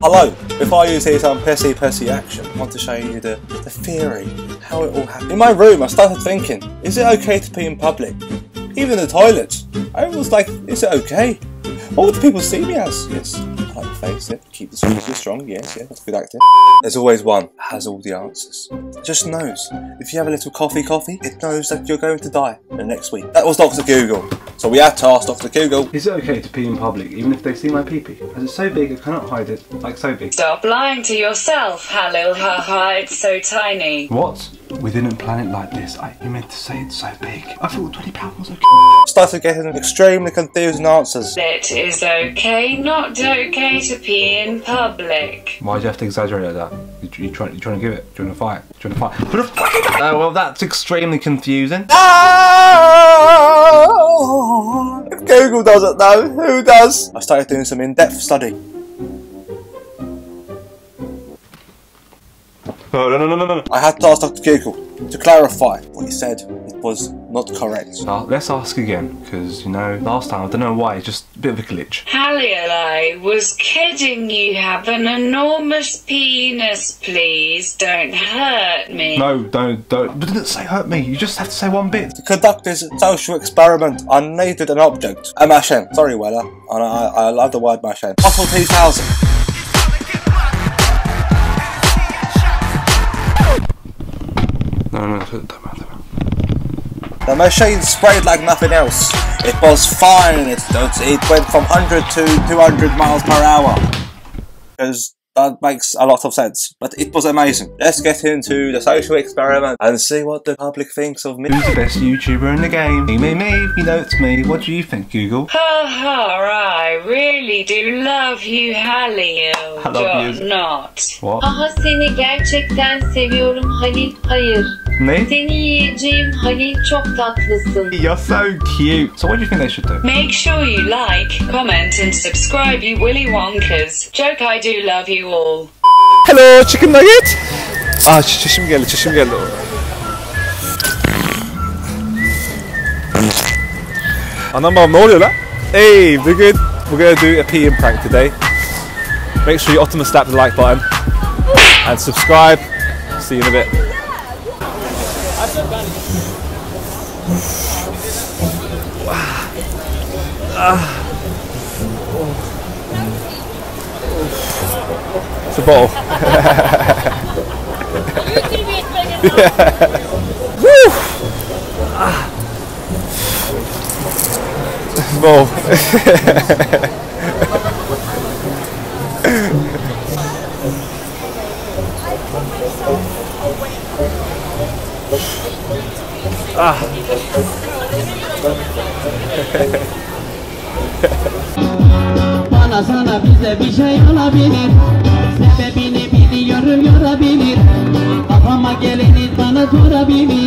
Hello, before I use here some pissy action, I want to show you the theory, how it all happened. In my room I started thinking, is it okay to pee in public? Even the toilets. I was like, is it okay? What would people see me as? Yes, I like face it, keep the squeeze strong, yes, yeah, that's good acting. There's always one that has all the answers. It just knows, if you have a little coffee, it knows that you're going to die the next week. That was Dr. Google. So we had to ask Dr. Google. Is it okay to pee in public, even if they see my pee-pee? As it's so big, I cannot hide it, like so big. Stop lying to yourself, Halil, ha, it's so tiny. What? Within a planet like this, you meant to say it's so big. I thought £20 was okay. Started getting extremely confusing answers. It is okay, not okay to pee in public. Why do you have to exaggerate like that? You trying to give it? Do you want to fight? Do you want to fight? Well, that's extremely confusing. No! If Google doesn't know, who does? I started doing some in-depth study. Oh, no. I had to ask Dr. Kirkle to clarify what he said. It was not correct. Let's ask again, because, you know, last time, I don't know why, it's just a bit of a glitch. Halil, I was kidding. You have an enormous penis, please don't hurt me. No, don't. But didn't say hurt me, you just have to say one bit. To conduct this social experiment, I needed an object. A machine. Sorry, Weller. I love the word machine. Pottle 2000. No, the machine sprayed like nothing else. It was fine. It went from 100 to 200 miles per hour. Because that makes a lot of sense. But it was amazing. Let's get into the social experiment and see what the public thinks of me. Who's the best YouTuber in the game? Me. You know it's me. What do you think, Google? I really do love you, Halil. I love you. Not. What? Seni gerçekten seviyorum, Halil. Hayır. Ne? Seni yiyeceğim, Halil, çok tatlısın. You're so cute. So what do you think they should do? Make sure you like, comment and subscribe, you Willy Wonkers. Joke, I do love you all. Hello, chicken nugget. Çişim geldi. Anam ne oluyor lan? Hey, we're good. We're going to do a peeing prank today. Make sure you Optimus slap the like button and subscribe. See you in a bit. It's a bottle. Yeah. Woo! Ball. Bana sana bize bir şey olabilir. Sebebini biliyorum yorabilir. Kafama geleni bana sorabilir.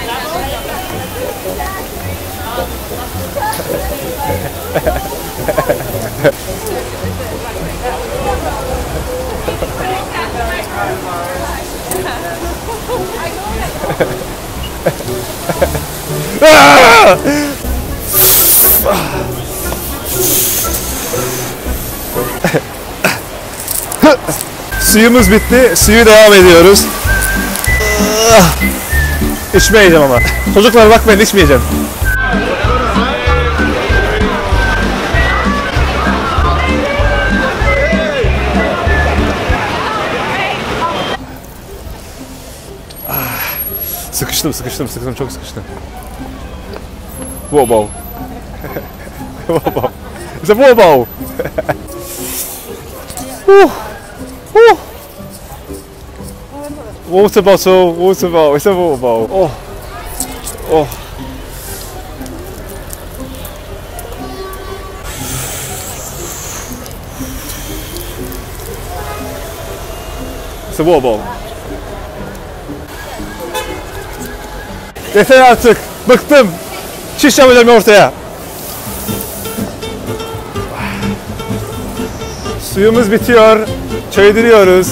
Suyumuz bitti, suyu devam ediyoruz. İçmeyeceğim ama. Çocuklar bakmayın, içmeyeceğim. Sıkıştım, çok sıkıştım. Wow. Wow. It's a wow. Water bottle. It's a water bottle. Oh. It's a water bottle. Yeter artık. Bıktım. Şişmeyeceğim ortaya. Suyumuz bitiyor. Çay diliyoruz.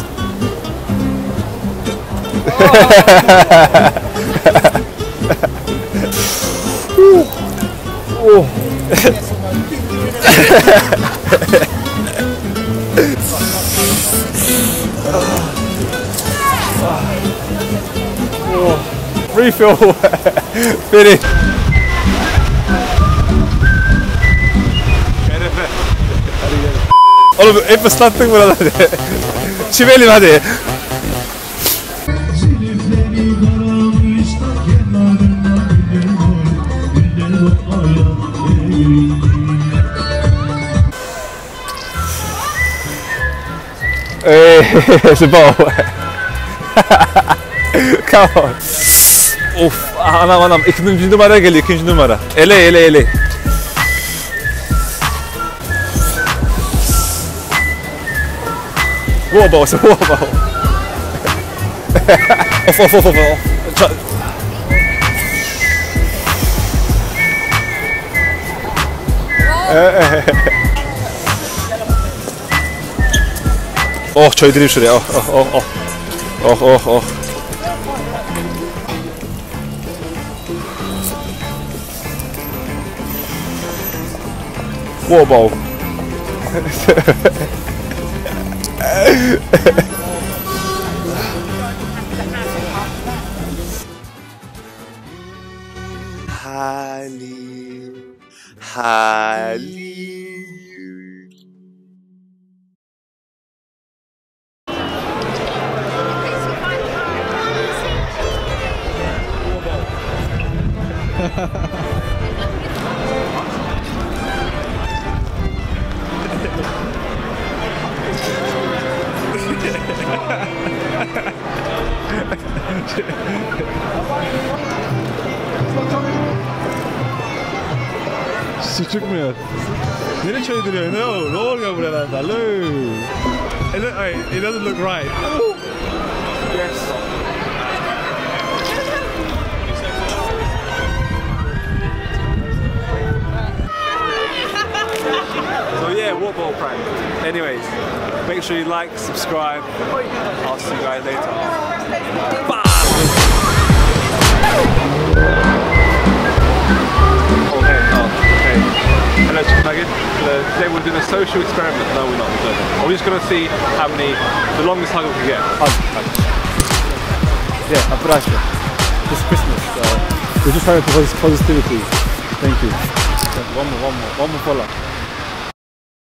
Refill. Finish. Oğlum hep ıslattık buraları. Çivelim hadi. It's a ball. Come on. Of, anam. İkinci numara geliyor, ikinci numara. Ele. Whoa, ball. Off. Oh, çay direyim şuraya. Oh. Wow. Halil. Su çıkmıyor. Nereye çay duruyor? Ne oluyor buralarda? It doesn't look right. Yes. So yeah, water bottle prank. Anyways, make sure you like, subscribe. I'll see you guys later. Bye! Hello, Chicken Nugget. Today we're doing a social experiment. No, we're not. We're just going to see how many, the longest hug we can get. Yeah, I forgot. It's Christmas. We're just trying to provide positivity. Thank you. One more follow.